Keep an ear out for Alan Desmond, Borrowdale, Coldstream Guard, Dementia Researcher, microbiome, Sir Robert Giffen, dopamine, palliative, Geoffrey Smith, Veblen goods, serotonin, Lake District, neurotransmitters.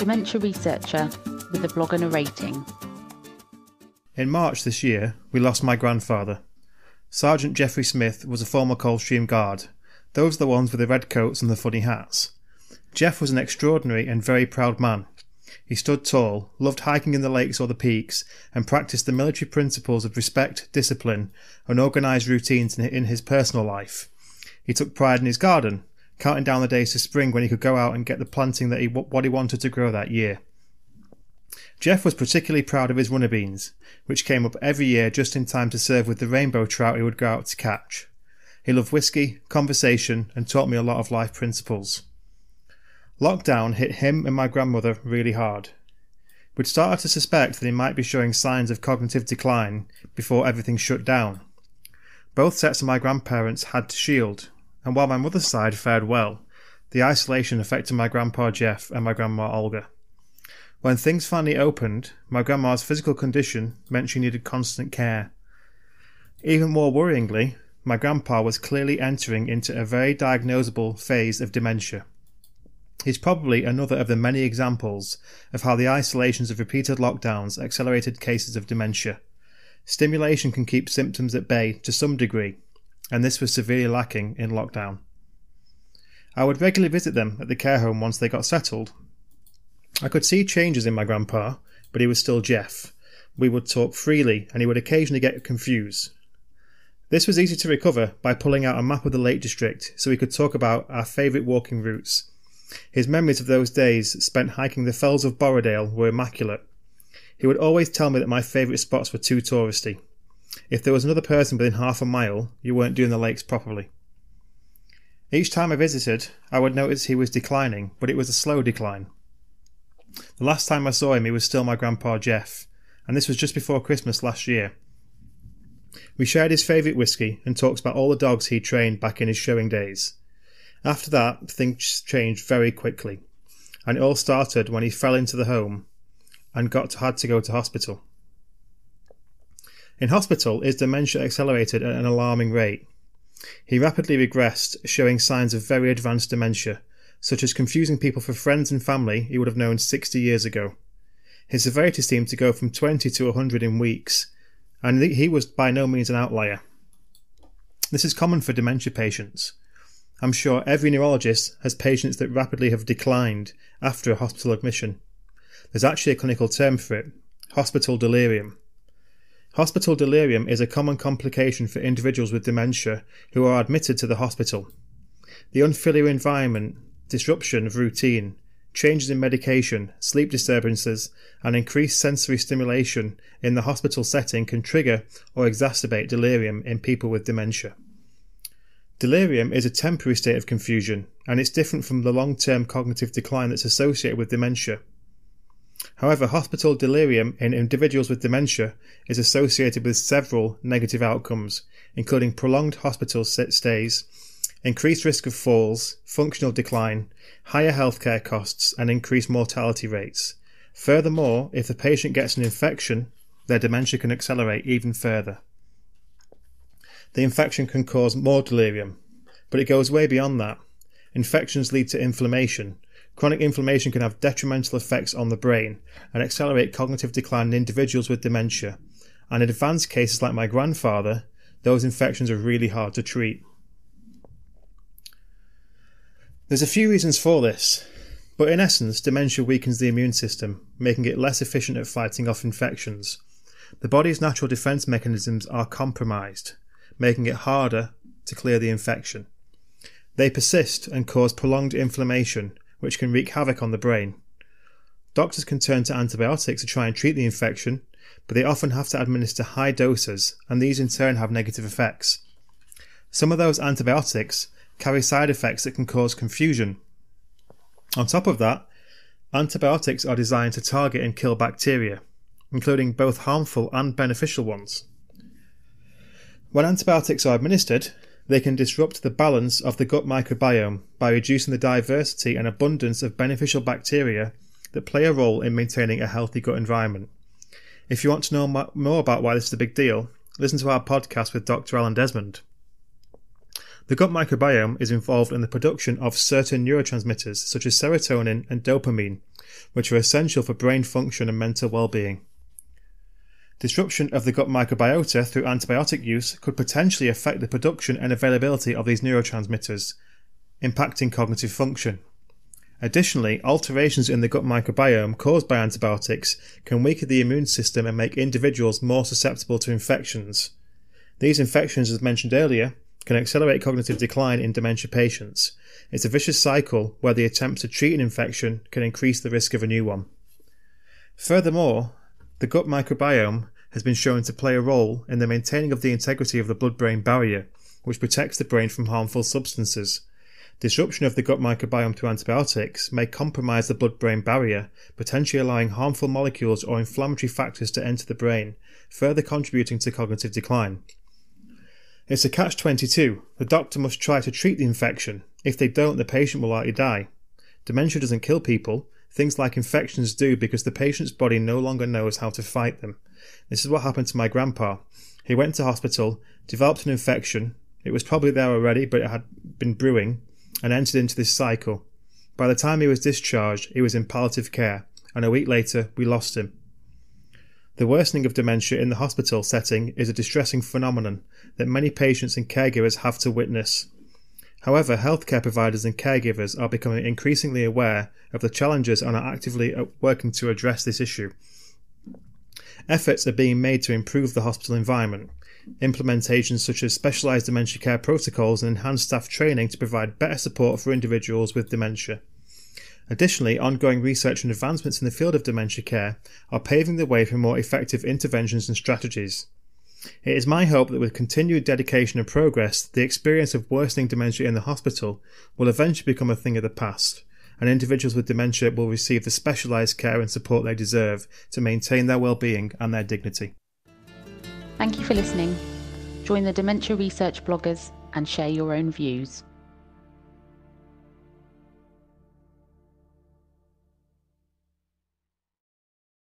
dementia researcher with a blog and a rating. In March this year, we lost my grandfather. Sergeant Geoffrey Smith was a former Coldstream Guard. Those are the ones with the red coats and the funny hats. Geoff was an extraordinary and very proud man. He stood tall, loved hiking in the lakes or the peaks, and practiced the military principles of respect, discipline, and organised routines in his personal life. He took pride in his garden, counting down the days to spring when he could go out and get the planting that what he wanted to grow that year. Geoff was particularly proud of his runner beans, which came up every year just in time to serve with the rainbow trout he would go out to catch. He loved whiskey, conversation, and taught me a lot of life principles. Lockdown hit him and my grandmother really hard. We'd started to suspect that he might be showing signs of cognitive decline before everything shut down. Both sets of my grandparents had to shield, and while my mother's side fared well, the isolation affected my grandpa Geoff and my grandma Olga. When things finally opened, my grandma's physical condition meant she needed constant care. Even more worryingly, my grandpa was clearly entering into a very diagnosable phase of dementia. It's probably another of the many examples of how the isolations of repeated lockdowns accelerated cases of dementia. Stimulation can keep symptoms at bay to some degree, and this was severely lacking in lockdown. I would regularly visit them at the care home once they got settled. I could see changes in my grandpa, but he was still Geoff. We would talk freely, and he would occasionally get confused. This was easy to recover by pulling out a map of the Lake District so we could talk about our favourite walking routes. His memories of those days spent hiking the fells of Borrowdale were immaculate. He would always tell me that my favourite spots were too touristy. If there was another person within half a mile, you weren't doing the lakes properly. Each time I visited, I would notice he was declining, but it was a slow decline. The last time I saw him, he was still my grandpa Geoff, and this was just before Christmas last year. We shared his favourite whiskey and talked about all the dogs he trained back in his showing days. After that, things changed very quickly, and it all started when he fell into the home and had to go to hospital. In hospital, his dementia accelerated at an alarming rate. He rapidly regressed, showing signs of very advanced dementia, such as confusing people for friends and family he would have known 60 years ago. His severity seemed to go from 20 to 100 in weeks, and he was by no means an outlier. This is common for dementia patients. I'm sure every neurologist has patients that rapidly have declined after a hospital admission. There's actually a clinical term for it, hospital delirium. Hospital delirium is a common complication for individuals with dementia who are admitted to the hospital. The unfamiliar environment, disruption of routine, changes in medication, sleep disturbances, and increased sensory stimulation in the hospital setting can trigger or exacerbate delirium in people with dementia. Delirium is a temporary state of confusion, and it's different from the long-term cognitive decline that's associated with dementia. However, hospital delirium in individuals with dementia is associated with several negative outcomes, including prolonged hospital stays, increased risk of falls, functional decline, higher healthcare costs, and increased mortality rates. Furthermore, if the patient gets an infection, their dementia can accelerate even further. The infection can cause more delirium, but it goes way beyond that. Infections lead to inflammation. Chronic inflammation can have detrimental effects on the brain and accelerate cognitive decline in individuals with dementia. And in advanced cases like my grandfather, those infections are really hard to treat. There's a few reasons for this, but in essence, dementia weakens the immune system, making it less efficient at fighting off infections. The body's natural defense mechanisms are compromised, making it harder to clear the infection. They persist and cause prolonged inflammation, which can wreak havoc on the brain. Doctors can turn to antibiotics to try and treat the infection, but they often have to administer high doses, and these in turn have negative effects. Some of those antibiotics carry side effects that can cause confusion. On top of that, antibiotics are designed to target and kill bacteria, including both harmful and beneficial ones. When antibiotics are administered, they can disrupt the balance of the gut microbiome by reducing the diversity and abundance of beneficial bacteria that play a role in maintaining a healthy gut environment. If you want to know more about why this is a big deal, listen to our podcast with Dr. Alan Desmond. The gut microbiome is involved in the production of certain neurotransmitters such as serotonin and dopamine, which are essential for brain function and mental well-being. Disruption of the gut microbiota through antibiotic use could potentially affect the production and availability of these neurotransmitters, impacting cognitive function. Additionally, alterations in the gut microbiome caused by antibiotics can weaken the immune system and make individuals more susceptible to infections. These infections, as mentioned earlier, can accelerate cognitive decline in dementia patients. It's a vicious cycle where the attempt to treat an infection can increase the risk of a new one. Furthermore, the gut microbiome has been shown to play a role in the maintaining of the integrity of the blood-brain barrier, which protects the brain from harmful substances. Disruption of the gut microbiome through antibiotics may compromise the blood-brain barrier, potentially allowing harmful molecules or inflammatory factors to enter the brain, further contributing to cognitive decline. It's a catch-22. The doctor must try to treat the infection. If they don't, the patient will likely die. Dementia doesn't kill people. Things like infections do because the patient's body no longer knows how to fight them. This is what happened to my grandpa. He went to hospital, developed an infection. It was probably there already, but it had been brewing, and entered into this cycle. By the time he was discharged, he was in palliative care, and a week later, we lost him. The worsening of dementia in the hospital setting is a distressing phenomenon that many patients and caregivers have to witness. However, healthcare providers and caregivers are becoming increasingly aware of the challenges and are actively working to address this issue. Efforts are being made to improve the hospital environment. Implementations such as specialised dementia care protocols and enhanced staff training to provide better support for individuals with dementia. Additionally, ongoing research and advancements in the field of dementia care are paving the way for more effective interventions and strategies. It is my hope that with continued dedication and progress, the experience of worsening dementia in the hospital will eventually become a thing of the past, and individuals with dementia will receive the specialised care and support they deserve to maintain their well-being and their dignity. Thank you for listening. Join the Dementia Research bloggers and share your own views.